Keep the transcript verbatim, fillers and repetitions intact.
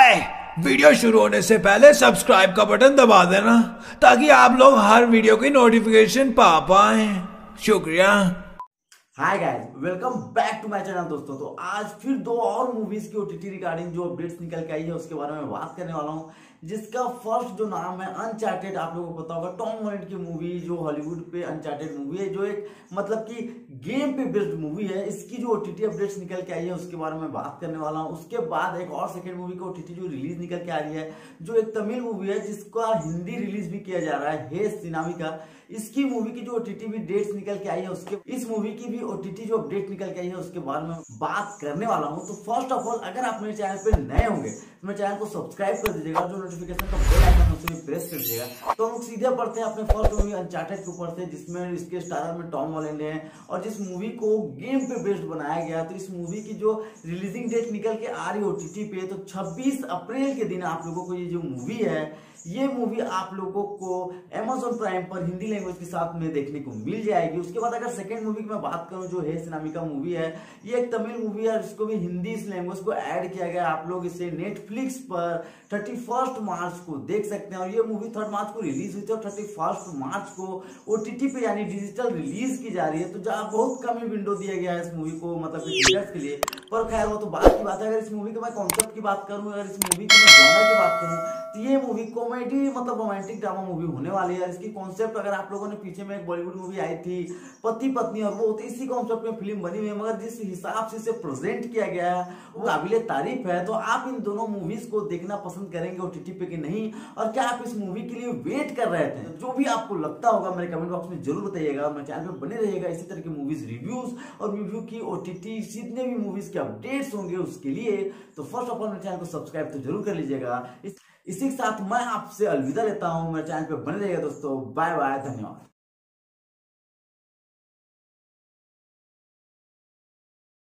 ओए, वीडियो शुरू होने से पहले सब्सक्राइब का बटन दबा देना ताकि आप लोग हर वीडियो की नोटिफिकेशन पा पाए। शुक्रिया। Hi guys, welcome back to my channel. दोस्तों तो आज फिर दो और मूवीज की ओटीटी रिगार्डिंग जो अपडेट्स निकल के आई है उसके बारे में बात करने वाला हूँ, जिसका फर्स्ट जो नाम है अनचार्टेड। आप लोगों को पता होगा टॉम हॉलैंड की मूवी जो हॉलीवुड पे अनचार्टेड मूवी है, जो एक मतलब कि गेम पे बेस्ड मूवी है, इसकी जो ओटीटी अपडेट्स निकल के आई है उसके बारे में बात करने वाला हूँ। उसके बाद एक और सेकेंड मूवी की ओटीटी जो रिलीज निकल के आ रही है, जो एक तमिल मूवी है जिसका हिंदी रिलीज भी किया जा रहा है, हे सिनेमाइका। इसकी मूवी की जो ओटीटी भी डेट्स निकल के आई है उसके इस मूवी की भी ओटीटी जो अपडेट निकल के आई है उसके बारे में बात करने वाला हूँ। तो फर्स्ट ऑफ ऑल अगर आप मेरे चैनल पे नए होंगे तो मेरे चैनल को सब्सक्राइब कर दीजिएगा, जो नोटिफिकेशन का बेल आइकन उसे भी प्रेस कर दीजिएगा। तो हम लोग सीधे पढ़ते हैं अपने फर्स्ट मूवी अनचार्टेड के ऊपर से, जिसमें इसके स्टारर में टॉम हॉलैंड है और जिस मूवी को गेम पे बेस्ड बनाया गया। तो इस मूवी की जो रिलीजिंग डेट निकल के आ रही ओटीटी पे, तो छब्बीस अप्रैल के दिन आप लोगों को ये जो मूवी है, ये मूवी आप लोगों को Amazon प्राइम पर हिंदी लैंग्वेज के साथ में देखने को मिल जाएगी। उसके बाद अगर सेकंड मूवी की मैं बात करूं, जो है सिनेमाइका मूवी है, ये एक तमिल मूवी है, इसको भी हिंदी इस लैंग्वेज को ऐड किया गया। आप लोग इसे नेटफ्लिक्स पर थर्टी फर्स्ट मार्च को देख सकते हैं और ये मूवी थर्ड मार्च को रिलीज हुई थी और थर्टी फर्स्ट मार्च को ओटीटी पे यानी डिजिटल रिलीज की जा रही है। तो जहाँ बहुत कम ही विंडो दिया गया है इस मूवी को, मतलब थिएटर्स के लिए, पर खैर वो तो बात की बात है। अगर इस मूवी के मैं कॉन्सेप्ट की बात करूँ, अगर इस मूवी की मैं जॉनर की बात करूँ, तो ये मूवी कॉमेडी मतलब रोमांटिक ड्रामा मूवी होने वाली है। इसकी कॉन्सेप्ट अगर आप लोगों ने, पीछे में एक बॉलीवुड मूवी आई थी पति पत्नी और वो, तो इसी कॉन्सेप्ट में फिल्म बनी हुई है, मगर जिस हिसाब से इसे प्रेजेंट किया गया है वो काबिले तारीफ है। तो आप इन दोनों मूवीज को देखना पसंद करेंगे ओटीटी पे कि नहीं, और क्या आप इस मूवी के लिए वेट कर रहे थे? जो भी आपको लगता होगा मेरे कमेंट बॉक्स में जरूर बताइएगा और मेरे चैनल पर बने रहिएगा। इसी तरह की मूवीज रिव्यूज और रिव्यू की ओटीटी जितने भी मूवीज के अपडेट्स होंगे उसके लिए तो फर्स्ट ऑफ ऑल मेरे चैनल को सब्सक्राइब तो जरूर कर लीजिएगा। इसी के साथ मैं आपसे अलविदा लेता हूं। मेरे चैनल पे बने रहिएगा दोस्तों। बाय बाय, धन्यवाद।